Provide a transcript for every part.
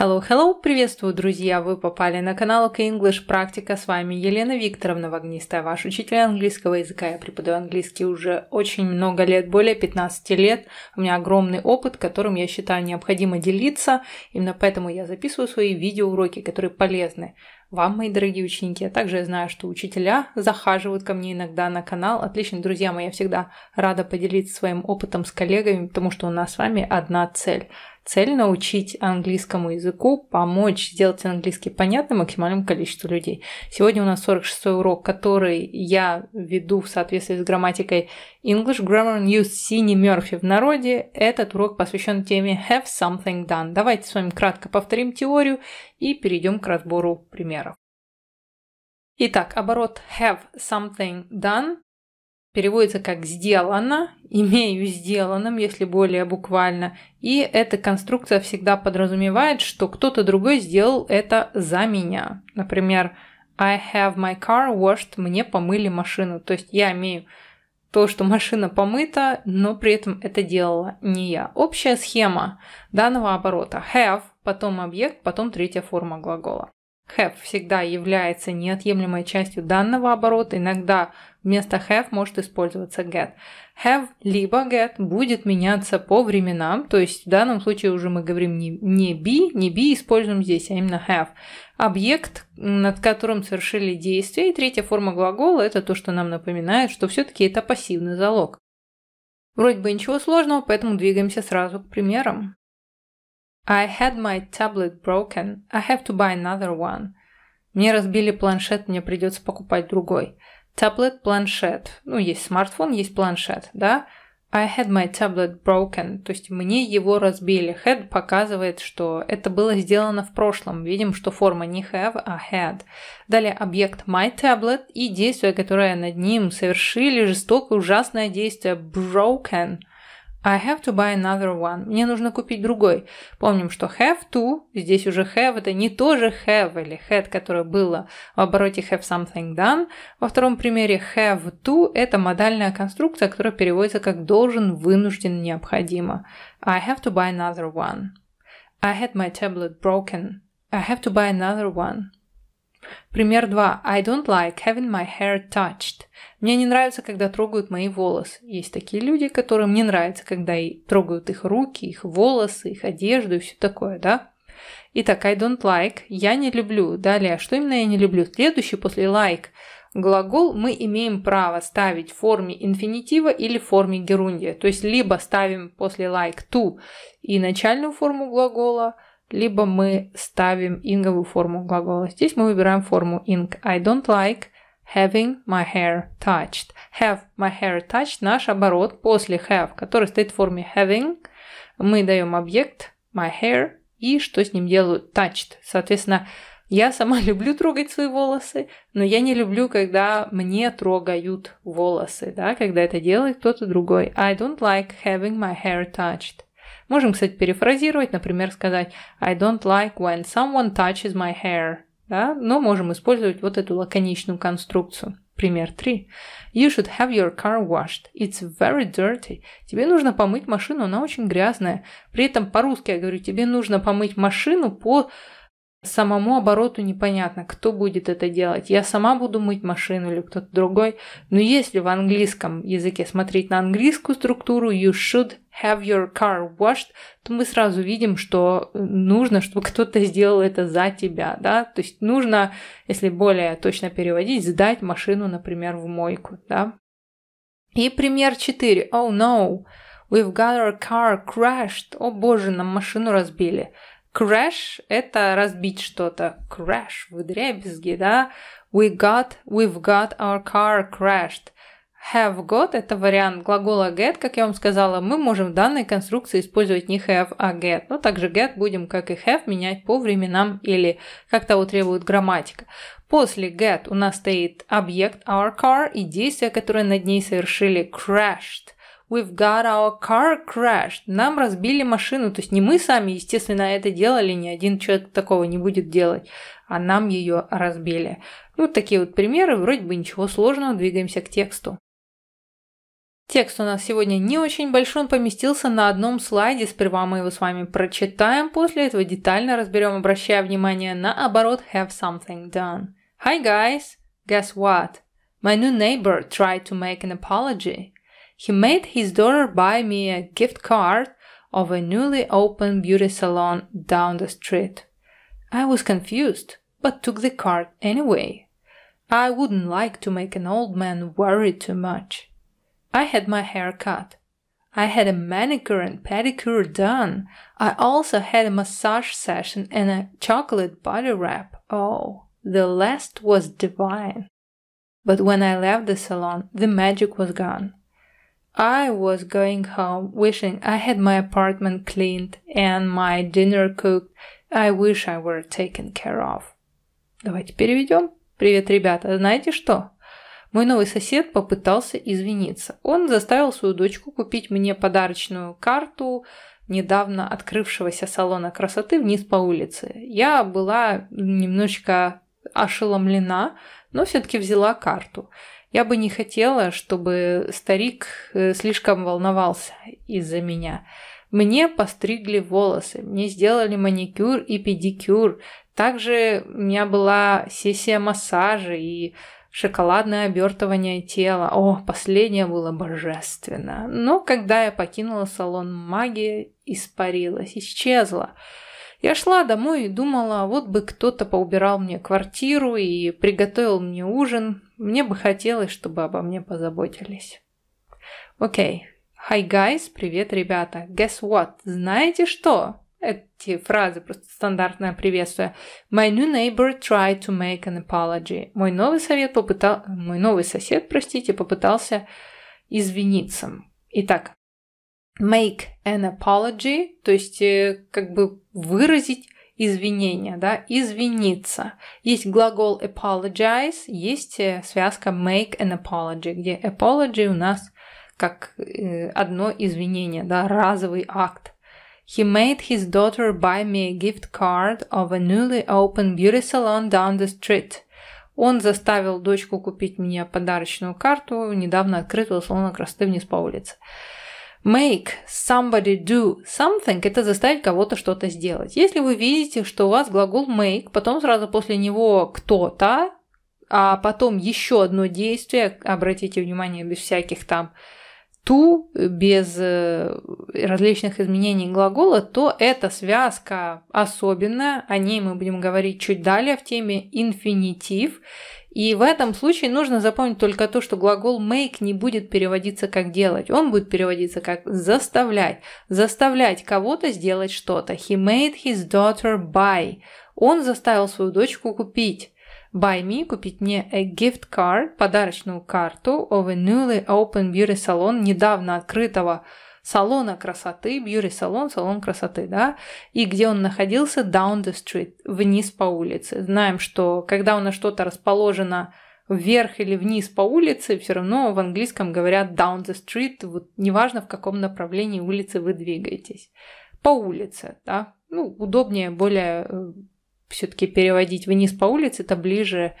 Hello, hello! Приветствую, друзья! Вы попали на канал OK English Практика. С вами Елена Викторовна Вогнистая, ваш учитель английского языка. Я преподаю английский уже очень много лет, более 15 лет. У меня огромный опыт, которым, я считаю, необходимо делиться. Именно поэтому я записываю свои видеоуроки, которые полезны вам, мои дорогие ученики. А также я знаю, что учителя захаживают ко мне иногда на канал. Отлично, друзья мои, я всегда рада поделиться своим опытом с коллегами, потому что у нас с вами одна цель. Цель – научить английскому языку, помочь сделать английский понятным максимальному количеству людей. Сегодня у нас 46-й урок, который я веду в соответствии с грамматикой English grammar news Сини Murphy в народе. Этот урок посвящен теме have something done. Давайте с вами кратко повторим теорию и перейдем к разбору примеров. Итак, оборот have something done переводится как «сделано», «имею сделанным», если более буквально. И эта конструкция всегда подразумевает, что кто-то другой сделал это за меня. Например, I have my car washed, мне помыли машину. То есть я имею то, что машина помыта, но при этом это делала не я. Общая схема данного оборота – have, потом объект, потом третья форма глагола. Have всегда является неотъемлемой частью данного оборота. Иногда вместо have может использоваться get. Have либо get будет меняться по временам. То есть в данном случае уже мы говорим не be используем здесь, а именно have. Объект, над которым совершили действие. И третья форма глагола – это то, что нам напоминает, что все-таки это пассивный залог. Вроде бы ничего сложного, поэтому двигаемся сразу к примерам. I had my tablet broken. I have to buy another one. Мне разбили планшет, мне придется покупать другой. Tablet – планшет. Ну, есть смартфон, есть планшет, да? I had my tablet broken. То есть мне его разбили. Had показывает, что это было сделано в прошлом. Видим, что форма не have, а had. Далее объект my tablet и действие, которое над ним совершили, жестокое, ужасное действие broken. I have to buy another one. Мне нужно купить другой. Помним, что have to, здесь уже have, это не тоже have или had, которое было в обороте have something done. Во втором примере have to – это модальная конструкция, которая переводится как должен, вынужден, необходимо. I have to buy another one. I had my tablet broken. I have to buy another one. Пример 2. I don't like having my hair touched. Мне не нравится, когда трогают мои волосы. Есть такие люди, которым не нравится, когда и трогают их руки, их волосы, их одежду и все такое, да? Итак, I don't like. Я не люблю. Далее, что именно я не люблю? Следующий после like глагол мы имеем право ставить в форме инфинитива или в форме герундия. То есть, либо ставим после like to и начальную форму глагола, либо мы ставим инговую форму глагола. Здесь мы выбираем форму ing. I don't like having my hair touched. Have my hair touched – наш оборот после have, который стоит в форме having. Мы даем объект my hair и что с ним делают? Touched. Соответственно, я сама люблю трогать свои волосы, но я не люблю, когда мне трогают волосы, да, когда это делает кто-то другой. I don't like having my hair touched. Можем, кстати, перефразировать, например, сказать I don't like when someone touches my hair. Да? Но можем использовать вот эту лаконичную конструкцию. Пример 3. You should have your car washed. It's very dirty. Тебе нужно помыть машину, она очень грязная. При этом по-русски я говорю, тебе нужно помыть машину по самому обороту непонятно, кто будет это делать. Я сама буду мыть машину или кто-то другой. Но если в английском языке смотреть на английскую структуру you should have your car washed, то мы сразу видим, что нужно, чтобы кто-то сделал это за тебя, да? То есть нужно, если более точно переводить, сдать машину, например, в мойку, да? И пример 4. Oh no, we've got our car crashed. О боже, нам машину разбили. Crash – это разбить что-то. Crash – вдребезги, да? We've got our car crashed. Have got – это вариант глагола get. Как я вам сказала, мы можем в данной конструкции использовать не have, а get. Но также get будем, как и have, менять по временам или как того требует грамматика. После get у нас стоит объект our car и действие, которое над ней совершили crashed. We've got our car crashed. Нам разбили машину. То есть не мы сами, естественно, это делали. Ни один человек такого не будет делать. А нам ее разбили. Ну, такие вот примеры. Вроде бы ничего сложного. Двигаемся к тексту. Текст у нас сегодня не очень большой, он поместился на одном слайде. Сперва мы его с вами прочитаем, после этого детально разберем, обращая внимание на оборот have something done. Hi guys, guess what? My new neighbor tried to make an apology. He made his daughter buy me a gift card of a newly opened beauty salon down the street. I was confused, but took the card anyway. I wouldn't like to make an old man worry too much. I had my hair cut. I had a manicure and pedicure done. I also had a massage session and a chocolate body wrap. Oh, the last was divine. But when I left the salon, the magic was gone. I was going home wishing I had my apartment cleaned and my dinner cooked. I wish I were taken care of. Давайте переведем. Привет, ребята. Знаете что? Мой новый сосед попытался извиниться. Он заставил свою дочку купить мне подарочную карту недавно открывшегося салона красоты вниз по улице. Я была немножечко ошеломлена, но все-таки взяла карту. Я бы не хотела, чтобы старик слишком волновался из-за меня. Мне постригли волосы, мне сделали маникюр и педикюр. Также у меня была сессия массажа и шоколадное обертывание тела. О, последнее было божественно. Но когда я покинула салон, магия испарилась, исчезла. Я шла домой и думала, вот бы кто-то поубирал мне квартиру и приготовил мне ужин. Мне бы хотелось, чтобы обо мне позаботились. Окей. Hi guys, привет, ребята. Guess what? Знаете что? Эти фразы просто стандартное приветствие. My new neighbor tried to make an apology. Мой новый сосед попытался извиниться. Итак, make an apology, то есть как бы выразить извинение, да, извиниться. Есть глагол apologize, есть связка make an apology, где apology у нас как одно извинение, да, разовый акт. He made his daughter buy me a gift card of a newly opened beauty salon down the street. Он заставил дочку купить мне подарочную карту недавно открытого салона красоты вниз по улице. Make somebody do something – это заставить кого-то что-то сделать. Если вы видите, что у вас глагол make, потом сразу после него кто-то, а потом еще одно действие, обратите внимание, без всяких там to, без различных изменений глагола, то эта связка особенная, о ней мы будем говорить чуть далее в теме инфинитив. И в этом случае нужно запомнить только то, что глагол make не будет переводиться как делать, он будет переводиться как заставлять. Заставлять кого-то сделать что-то. He made his daughter buy. Он заставил свою дочку купить. Buy me, купить мне a gift card, подарочную карту of a newly open beauty salon, недавно открытого салона красоты, beauty salon, салон красоты, да, и где он находился, down the street, вниз по улице. Знаем, что когда у нас что-то расположено вверх или вниз по улице, все равно в английском говорят down the street, вот неважно в каком направлении улицы вы двигаетесь. По улице, да, ну, удобнее, более... Все-таки переводить вниз по улице, это ближе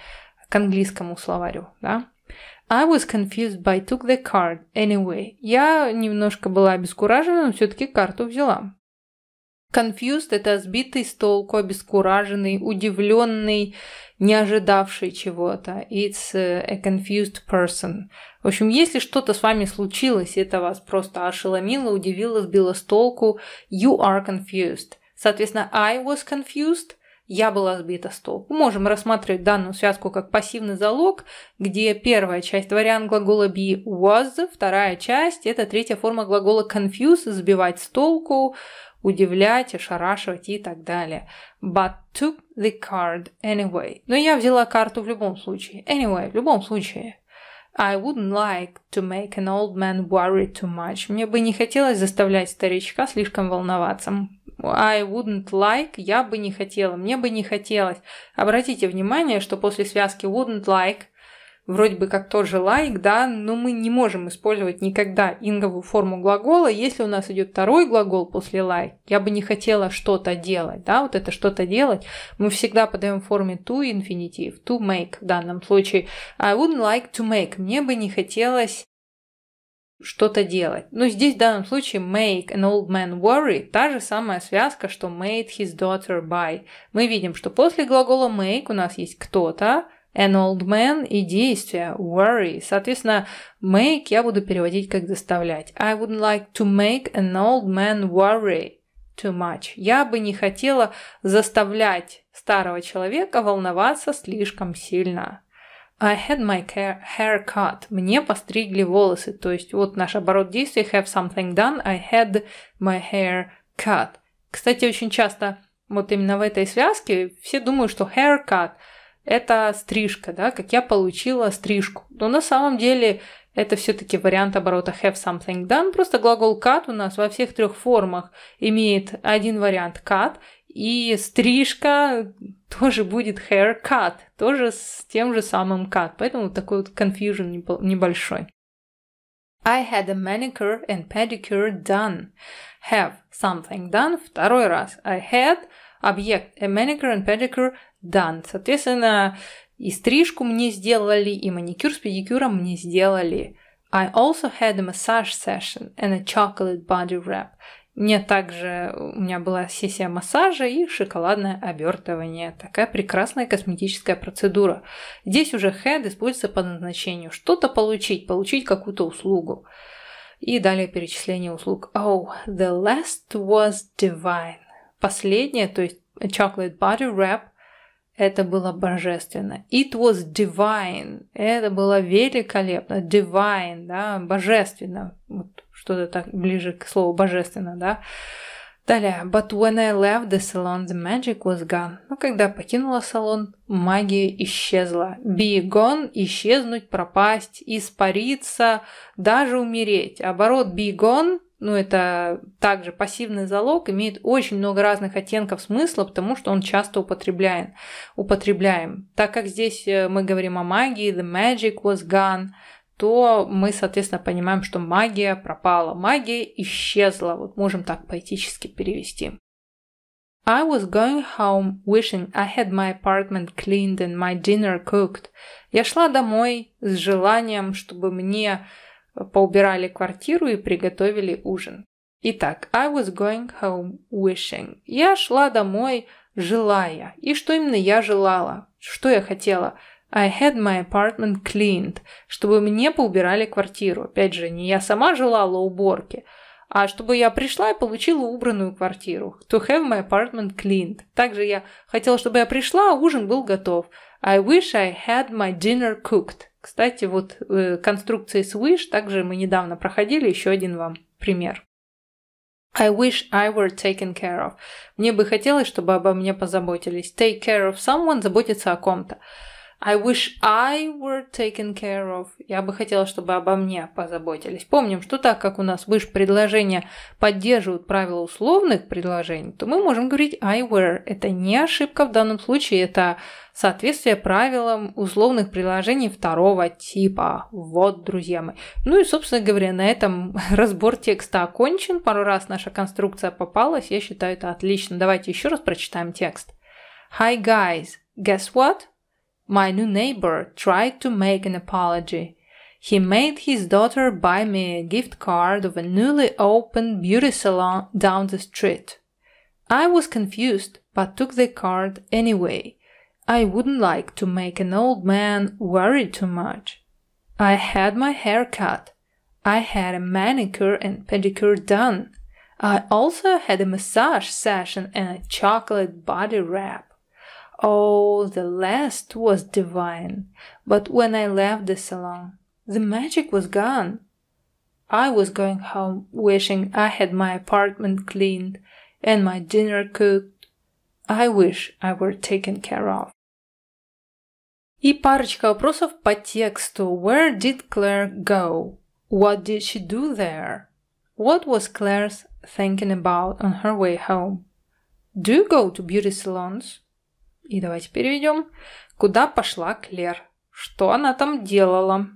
к английскому словарю, да? I was confused, but I took the card anyway. Я немножко была обескуражена, но все-таки карту взяла. Confused – это сбитый с толку, обескураженный, удивленный, не ожидавший чего-то. It's a confused person. В общем, если что-то с вами случилось, это вас просто ошеломило, удивило, сбило с толку, you are confused. Соответственно, I was confused. Я была сбита с толку. Можем рассматривать данную связку как пассивный залог, где первая часть вариант глагола be was, вторая часть это третья форма глагола confuse, сбивать с толку, удивлять, ошарашивать и так далее. But took the card anyway. Но я взяла карту в любом случае. Anyway, в любом случае. I wouldn't like to make an old man worry too much. Мне бы не хотелось заставлять старичка слишком волноваться. I wouldn't like, я бы не хотела, мне бы не хотелось. Обратите внимание, что после связки wouldn't like, вроде бы как тоже like, да, но мы не можем использовать никогда инговую форму глагола, если у нас идет второй глагол после like, я бы не хотела что-то делать, да, вот это что-то делать, мы всегда подаем в форме to инфинитив, to make в данном случае. I wouldn't like to make, мне бы не хотелось что-то делать. Но здесь в данном случае make an old man worry, та же самая связка, что made his daughter buy. Мы видим, что после глагола make у нас есть кто-то, an old man и действие worry. Соответственно, make я буду переводить как заставлять. I wouldn't like to make an old man worry too much. Я бы не хотела заставлять старого человека волноваться слишком сильно. I had my haircut. Мне постригли волосы. То есть вот наш оборот действия have something done. I had my hair cut. Кстати, очень часто вот именно в этой связке все думают, что haircut – это стрижка, да, как я получила стрижку. Но на самом деле это все-таки вариант оборота have something done. Просто глагол cut у нас во всех трех формах имеет один вариант cut. И стрижка тоже будет haircut, тоже с тем же самым cut. Поэтому такой вот confusion небольшой. I had a manicure and pedicure done. Have something done. Второй раз. I had объект a manicure and pedicure done. Соответственно, и стрижку мне сделали, и маникюр с педикюром мне сделали. I also had a massage session and a chocolate body wrap. У меня была сессия массажа и шоколадное обертывание. Такая прекрасная косметическая процедура. Здесь уже had используется по назначению. Что-то получить, получить какую-то услугу. И далее перечисление услуг. Oh, the last was divine. Последнее, то есть chocolate body wrap, это было божественно. It was divine. Это было великолепно. Divine, да, божественно. Вот. Что-то так ближе к слову божественно, да. Далее. But when I left the salon, the magic was gone. Но когда покинула салон, магия исчезла. Be gone – исчезнуть, пропасть, испариться, даже умереть. Оборот be gone, ну это также пассивный залог, имеет очень много разных оттенков смысла, потому что он часто употребляем. Так как здесь мы говорим о магии, the magic was gone – то мы, соответственно, понимаем, что магия пропала, магия исчезла. Вот можем так поэтически перевести. I was going home wishing I had my apartment cleaned and my dinner cooked. Я шла домой с желанием, чтобы мне поубирали квартиру и приготовили ужин. Итак, I was going home wishing. Я шла домой, желая. И что именно я желала? Что я хотела? I had my apartment cleaned, чтобы мне поубирали квартиру. Опять же, не я сама желала уборки, а чтобы я пришла и получила убранную квартиру. To have my apartment cleaned. Также я хотела, чтобы я пришла, а ужин был готов. I wish I had my dinner cooked. Кстати, вот конструкции с wish также мы недавно проходили, еще один вам пример. I wish I were taken care of. Мне бы хотелось, чтобы обо мне позаботились. Take care of someone, заботиться о ком-то. I wish I were taken care of. Я бы хотела, чтобы обо мне позаботились. Помним, что так как у нас wish-предложения поддерживают правила условных предложений, то мы можем говорить I were. Это не ошибка в данном случае, это соответствие правилам условных предложений второго типа. Вот, друзья мои. Ну и, собственно говоря, на этом разбор текста окончен. Пару раз наша конструкция попалась. Я считаю, это отлично. Давайте еще раз прочитаем текст. Hi, guys. Guess what? My new neighbor tried to make an apology. He made his daughter buy me a gift card of a newly opened beauty salon down the street. I was confused, but took the card anyway. I wouldn't like to make an old man worry too much. I had my hair cut. I had a manicure and pedicure done. I also had a massage session and a chocolate body wrap. Oh, the last was divine, but when I left the salon, the magic was gone. I was going home wishing I had my apartment cleaned and my dinner cooked. I wish I were taken care of. И парочка вопросов по тексту. Where did Claire go? What did she do there? What was Claire thinking about on her way home? Do you go to beauty salons? И давайте переведем. Куда пошла Клэр? Что она там делала?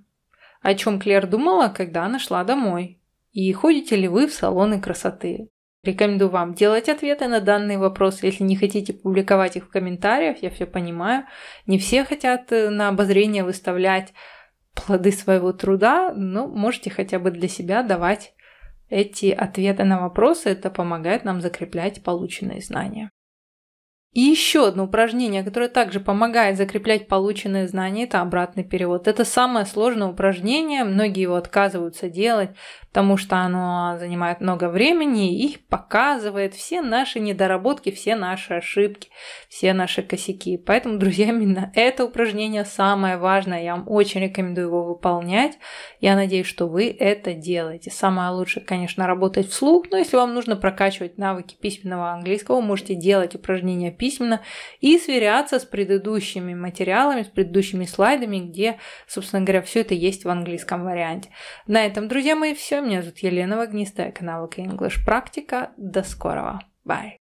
О чем Клэр думала, когда она шла домой? И ходите ли вы в салоны красоты? Рекомендую вам делать ответы на данный вопрос. Если не хотите публиковать их в комментариях, я все понимаю. Не все хотят на обозрение выставлять. плоды своего труда, но можете хотя бы для себя давать эти ответы на вопросы. Это помогает нам закреплять полученные знания. И еще одно упражнение, которое также помогает закреплять полученные знания, это обратный перевод. Это самое сложное упражнение, многие его отказываются делать, потому что оно занимает много времени и показывает все наши недоработки, все наши ошибки, все наши косяки. Поэтому, друзья, именно это упражнение самое важное, я вам очень рекомендую его выполнять. Я надеюсь, что вы это делаете. Самое лучшее, конечно, работать вслух, но если вам нужно прокачивать навыки письменного английского, вы можете делать упражнения письменно и сверяться с предыдущими материалами, с предыдущими слайдами, где, собственно говоря, все это есть в английском варианте. На этом, друзья мои, все. Меня зовут Елена Вогнистая, канал OK English Практика. До скорого. Bye!